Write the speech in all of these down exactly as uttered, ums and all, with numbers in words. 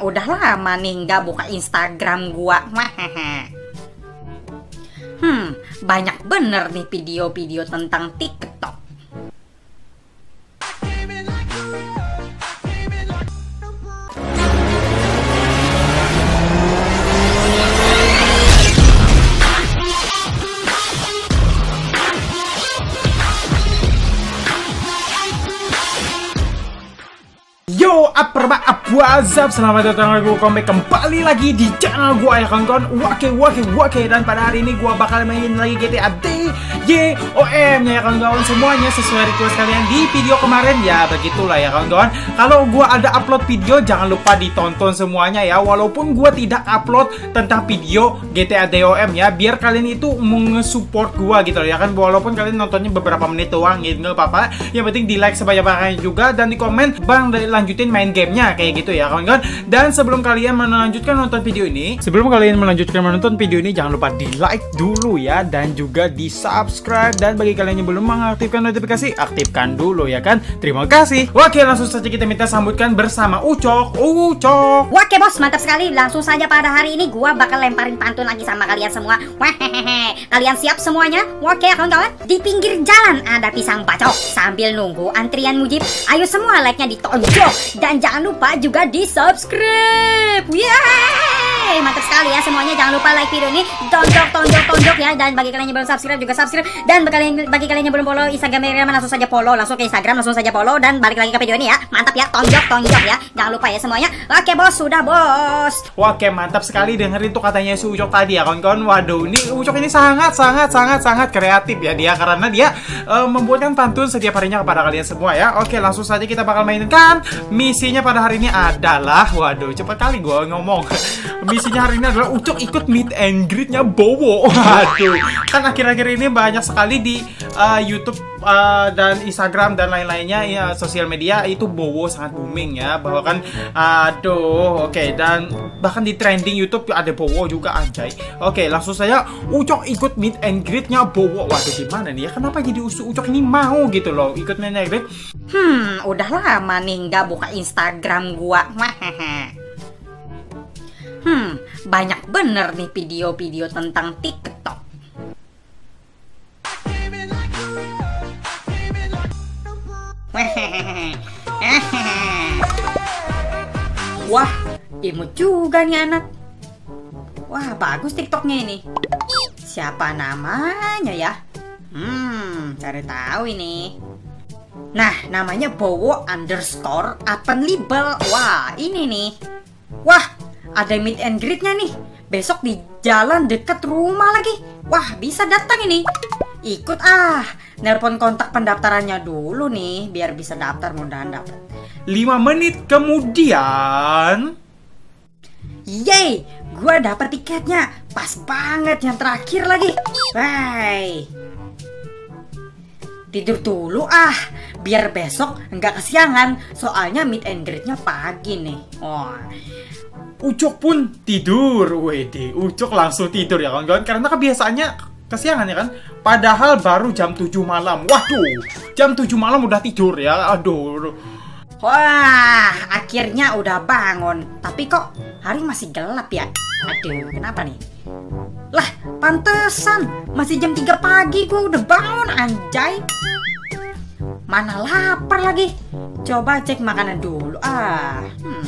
udah lama nih nggak buka Instagram gua. Hmm, banyak bener nih video-video tentang TikTok. What's up, selamat datang lagi, welcome back kembali lagi di channel gua ya kawan-kawan. Wake wake wake, dan pada hari ini gua bakal main lagi G T A D O M ya kawan-kawan semuanya, sesuai request kalian di video kemarin ya. Begitulah ya kawan-kawan, kalau gua ada upload video jangan lupa ditonton semuanya ya, walaupun gua tidak upload tentang video G T A D O M ya, biar kalian itu mensupport gua gitu ya kan, walaupun kalian nontonnya beberapa menit doang gitu nggak apa-apa, yang penting di like sebanyak-banyaknya juga dan di komen bang lanjutin main gamenya kayak gitu gitu ya kawan-kawan. Dan sebelum kalian melanjutkan nonton video ini, sebelum kalian melanjutkan menonton video ini jangan lupa di like dulu ya, dan juga di subscribe, dan bagi kalian yang belum mengaktifkan notifikasi aktifkan dulu ya kan. Terima kasih. Oke, langsung saja kita minta sambutkan bersama Ucok. Ucok. Oke bos, mantap sekali. Langsung saja pada hari ini gua bakal lemparin pantun lagi sama kalian semua. Wahehehe. Kalian siap semuanya? Oke ya kawan-kawan. Di pinggir jalan ada pisang bacok sambil nunggu antrian mujib. Ayo semua like-nya ditonjok dan jangan lupa juga juga di subscribe, yeay, mantap sekali ya semuanya. Jangan lupa like video ini, tonjok, tonjok, tonjok ya. Dan bagi kalian yang belum subscribe juga subscribe, dan bagi kalian, bagi kalian yang belum follow Instagramnya langsung saja follow, langsung ke Instagram langsung saja follow, dan balik lagi ke video ini ya. Mantap ya, tonjok, tonjok ya. Jangan lupa ya semuanya. Oke bos, sudah bos. Oke, mantap sekali, dengerin tuh katanya si Ucok tadi ya kawan-kawan. Waduh, ini Ucok ini sangat, sangat, sangat, sangat kreatif ya dia, karena dia uh, membuatkan pantun setiap harinya kepada kalian semua ya. Oke, langsung saja kita bakal mainkan misinya pada hari ini. Adalah, waduh cepat kali gue ngomong. Misinya hari ini adalah Ucok ikut meet and greet-nya Bowo. Waduh, kan akhir-akhir ini banyak sekali di uh, YouTube uh, dan Instagram dan lain-lainnya ya, sosial media itu Bowo sangat booming ya, bahkan aduh oke okay. Dan bahkan di trending YouTube ada Bowo juga anjay. Oke okay, langsung saya Ucok ikut meet and greet-nya Bowo. Waduh gimana nih ya, kenapa jadi usu Ucok ini mau gitu loh ikut meet and greet. Hmm, udah lama nih nggak buka Instagram gue. Hmm, banyak bener nih video-video tentang TikTok. Wah, imut juga nih anak. Wah, bagus TikToknya ini. Siapa namanya ya? Hmm, cari tahu ini. Nah, namanya Bowo underscore Alpenliebe. Wah, ini nih. Wah, ada meet and greet-nya nih. Besok di jalan deket rumah lagi. Wah, bisa datang ini. Ikut ah. Nelpon kontak pendaftarannya dulu nih, biar bisa daftar, mudah-mudahan dapat. lima menit kemudian. Yeay, gua dapet tiketnya. Pas banget yang terakhir lagi. Bye. Tidur dulu ah, biar besok nggak kesiangan, soalnya meet and greet-nya pagi nih. Oh. Ucok pun tidur, wede. Ucok langsung tidur ya kawan-kawan, karena kebiasaannya kesiangan ya kan. Padahal baru jam tujuh malam. Waduh, jam tujuh malam udah tidur ya. Aduh. Wah, akhirnya udah bangun. Tapi kok hari masih gelap ya? Aduh, kenapa nih? Lah, pantesan masih jam tiga pagi gue udah bangun anjay. Mana lapar lagi. Coba cek makanan dulu ah. hmm.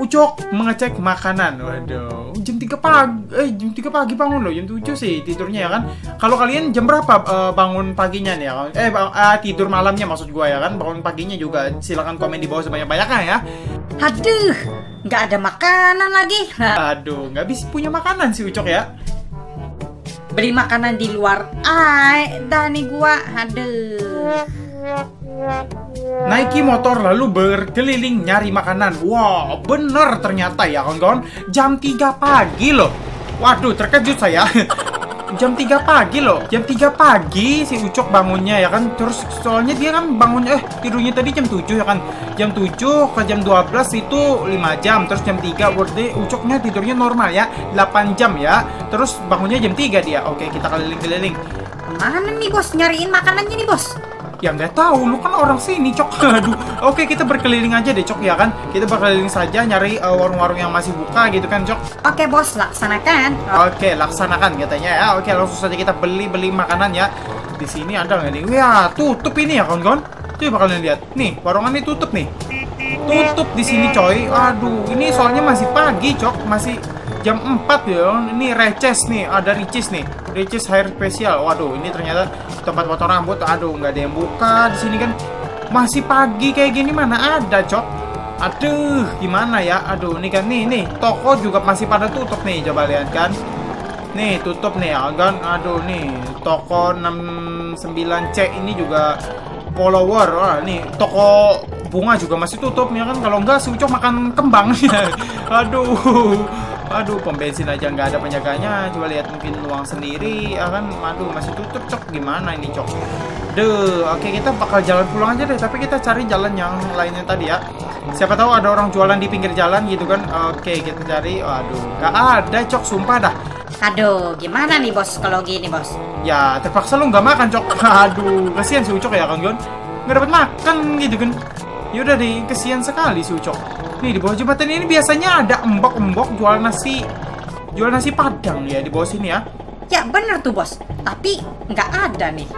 Ucok mengecek makanan. Waduh, jam tiga pagi. Eh, jam tiga pagi bangun loh. Jam tujuh sih tidurnya ya kan. Kalau kalian jam berapa uh, bangun paginya nih ya kan? Eh, uh, tidur malamnya maksud gue ya kan. Bangun paginya juga silahkan komen di bawah sebanyak-banyaknya ya. Aduh, nggak ada makanan lagi. Aduh, nggak bisa punya makanan si Ucok ya. Beli makanan di luar. Ay, dah nih gua. Aduh. Naiki motor lalu berkeliling nyari makanan. Wow, bener ternyata ya kawan-kawan. Jam tiga pagi loh. Waduh, terkejut saya. Jam tiga pagi loh. Jam tiga pagi si Ucok bangunnya ya kan. Terus soalnya dia kan bangun eh tidurnya tadi jam tujuh ya kan. Jam tujuh ke jam dua belas itu lima jam. Terus jam tiga berarti Ucoknya tidurnya normal ya, delapan jam ya. Terus bangunnya jam tiga dia. Oke, kita keliling-keliling. Mana nih bos nyariin makanannya nih bos? Ya nggak tahu, lu kan orang sini, Cok. Aduh. Oke, kita berkeliling aja deh, Cok, ya kan? Kita berkeliling saja nyari warung-warung uh, yang masih buka gitu kan, Cok? Oke, Bos, laksanakan. Oke, laksanakan katanya ya. Oke, langsung saja kita beli-beli makanan ya. Di sini ada nggak nih? Wah, tutup ini ya, kawan-kawan. Tuh bakalan lihat. Nih, warungan ini tutup nih. Tutup di sini, coy. Aduh, ini soalnya masih pagi, Cok. Masih jam empat ya. Ini reces nih, ada ricis nih. Ricis hair spesial. Waduh, ini ternyata tempat potong rambut. Aduh, nggak ada yang buka di sini kan. Masih pagi kayak gini mana ada, Cok. Aduh, gimana ya? Aduh, ini kan nih nih toko juga masih pada tutup nih, coba lihat kan. Nih, tutup nih ya kan. Aduh, nih toko enam sembilan C ini juga follower. Wah, nih toko bunga juga masih tutup ya kan. Kalau enggak si Ucok makan kembang. Aduh. Aduh, pom bensin aja nggak ada penjaganya. Coba lihat, mungkin uang sendiri ya kan. Aduh, masih tutup, Cok. Gimana ini, Cok? Duh, oke, kita bakal jalan pulang aja deh, tapi kita cari jalan yang lainnya tadi ya. Siapa tahu ada orang jualan di pinggir jalan gitu kan. Oke, kita cari. Aduh, nggak ada, Cok, sumpah dah. Aduh, gimana nih, Bos, kalau gini, Bos? Ya, terpaksa lu nggak makan, Cok. Aduh, kasihan si Ucok ya, Kang Gon. Nggak dapat makan gitu kan. Yaudah deh, kesian sekali si Ucok. Nih, di bawah jembatan ini biasanya ada embok-embok jual nasi jual nasi padang ya di bawah sini ya. Ya bener tuh, Bos, tapi nggak ada nih.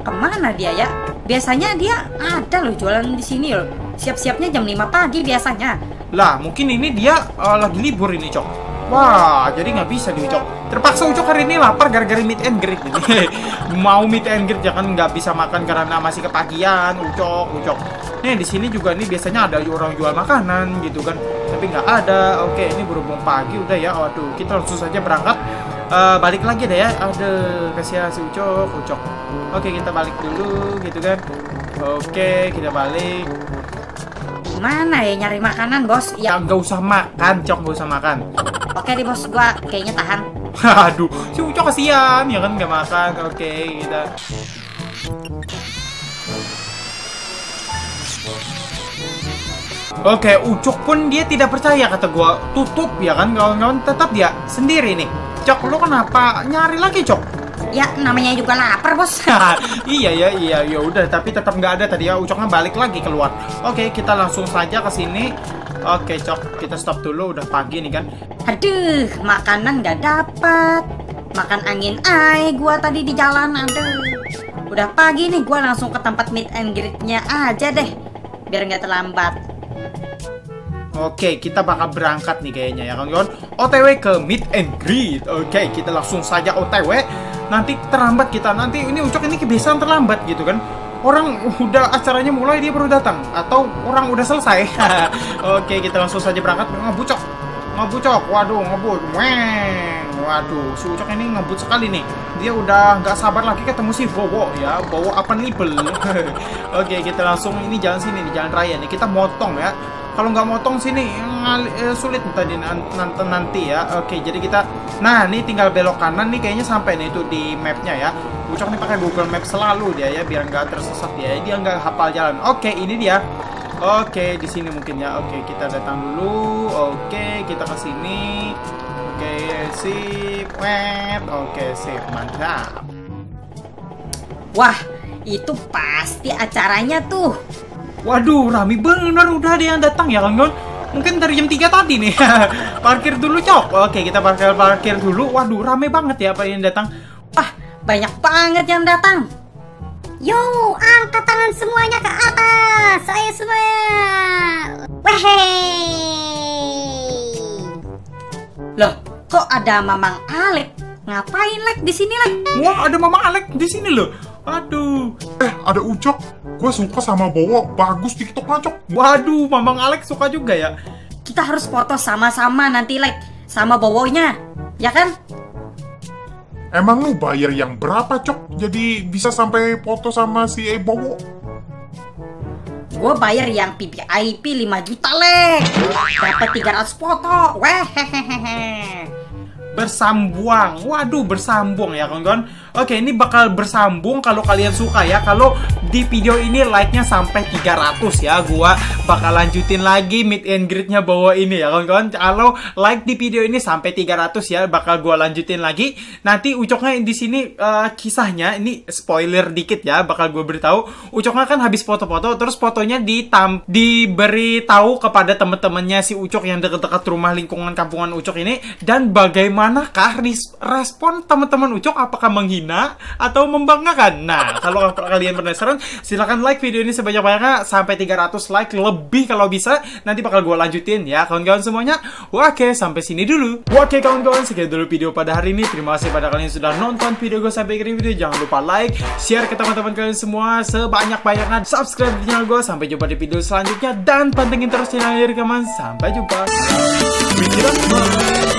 Kemana dia ya? Biasanya dia ada loh jualan di sini loh. Siap-siapnya jam lima pagi biasanya. Lah, mungkin ini dia uh, lagi libur ini, Cok. Wah, jadi nggak bisa nih, Cok. Terpaksa Ucok hari ini lapar gara-gara meet and greet ini. Mau meet and greet, jangan nggak bisa makan karena masih kepagian, Ucok, Ucok. Nih, di sini juga nih biasanya ada orang jual makanan gitu kan, tapi nggak ada. Oke, ini berhubung pagi udah ya. Waduh, kita langsung saja berangkat. Uh, balik lagi deh ya. Aduh, kasihan si Ucok, Ucok. Oke, kita balik dulu gitu kan. Oke, kita balik. Mana ya nyari makanan, Bos? Ya nggak usah makan, Cok, nggak usah makan. Oke deh, Bos, gua kayaknya tahan. Aduh, si Ucok kasihan ya kan nggak makan. Oke, kita. Oke, Ucok pun dia tidak percaya, kata gua tutup ya kan, kawan-kawan, tetap dia sendiri nih. Cok, lu kenapa nyari lagi, Cok? Ya namanya juga lapar, Bos. Iya ya, iya ya udah, tapi tetap nggak ada tadi ya. Ucoknya balik lagi keluar. Oke, kita langsung saja ke sini. Oke, Cok, kita stop dulu, udah pagi nih kan. Aduh, makanan nggak dapat. Makan angin ae gua tadi di jalan. Aduh, udah pagi nih, gua langsung ke tempat meet and greet-nya aja deh, biar nggak terlambat. Oke, kita bakal berangkat nih kayaknya ya kawan-kawan. O T W ke meet and greet. Oke, kita langsung saja O T W. Nanti terlambat kita. Nanti ini Ucok ini kebiasaan terlambat gitu kan. Orang udah acaranya mulai dia baru datang, atau orang udah selesai. Oke, kita langsung saja berangkat. Ngebucok, ngebucok. Waduh, ngebut. Waduh, si Ucok ini ngebut sekali nih. Dia udah nggak sabar lagi ketemu si Bowo ya. Bowo Alpenliebe. Oke, kita langsung ini jalan sini di jalan raya nih. Kita motong ya. Kalau nggak motong sini sulit tadi nanti nanti ya. Oke, jadi kita, nah ini tinggal belok kanan nih kayaknya sampai nih itu di mapnya ya. Ucok nih pakai Google Maps selalu dia ya, biar nggak tersesat dia, dia nggak hafal jalan. Oke, ini dia. Oke, di sini mungkin ya. Oke, kita datang dulu. Oke, kita ke sini. Oke, sip. Oke, sip, mantap. Wah, itu pasti acaranya tuh. Waduh, rame bener, udah ada yang datang ya kawan-kawan. Mungkin dari jam tiga tadi nih. Parkir dulu, Cok. Oke, kita parkir-parkir dulu. Waduh, rame banget ya apa yang datang. Wah, banyak banget yang datang. Yo, angkat tangan semuanya ke atas. Ayo semua. Wehey. Loh, kok ada Mamang Alek? Ngapain Lek di sini, Lek? Wah, ada Mamang Alek di sini loh. Aduh. Eh, ada Ucok. Gue suka sama Bowo, bagus TikToknya, Cok. Waduh, Mamang Alek suka juga ya. Kita harus foto sama-sama nanti, Lek, sama Bowonya, ya kan? Emang lu bayar yang berapa, Cok? Jadi bisa sampai foto sama si e Bowo? Gue bayar yang V V I P lima juta, Lek. Dapat tiga ratus foto. Weh. Bersambuang. Waduh, bersambung ya, kawan-kawan. Oke, ini bakal bersambung kalau kalian suka ya. Kalau di video ini like-nya sampai tiga ratus ya, gua bakal lanjutin lagi meet and greet-nya Bowo ini ya kawan-kawan. Kalau like di video ini sampai tiga ratus ya, bakal gua lanjutin lagi. Nanti Ucoknya di sini uh, kisahnya ini spoiler dikit ya, bakal gue beritahu. Ucoknya kan habis foto-foto, terus fotonya ditam diberi tahu kepada temen-temennya si Ucok yang dekat-dekat rumah lingkungan kampungan Ucok ini. Dan bagaimanakah respon teman-teman Ucok? Apakah menghina atau membanggakan? Nah, kalau kalian penasaran, silahkan like video ini sebanyak-banyaknya sampai tiga ratus like lebih kalau bisa. Nanti bakal gue lanjutin ya kawan-kawan semuanya. Oke, sampai sini dulu. Oke kawan-kawan, sekian dulu video pada hari ini. Terima kasih pada kalian yang sudah nonton video gue sampai akhir video. Jangan lupa like, share ke teman-teman kalian semua sebanyak-banyaknya. Subscribe di channel gue. Sampai jumpa di video selanjutnya dan pantengin terus channel Irkaman. Sampai jumpa.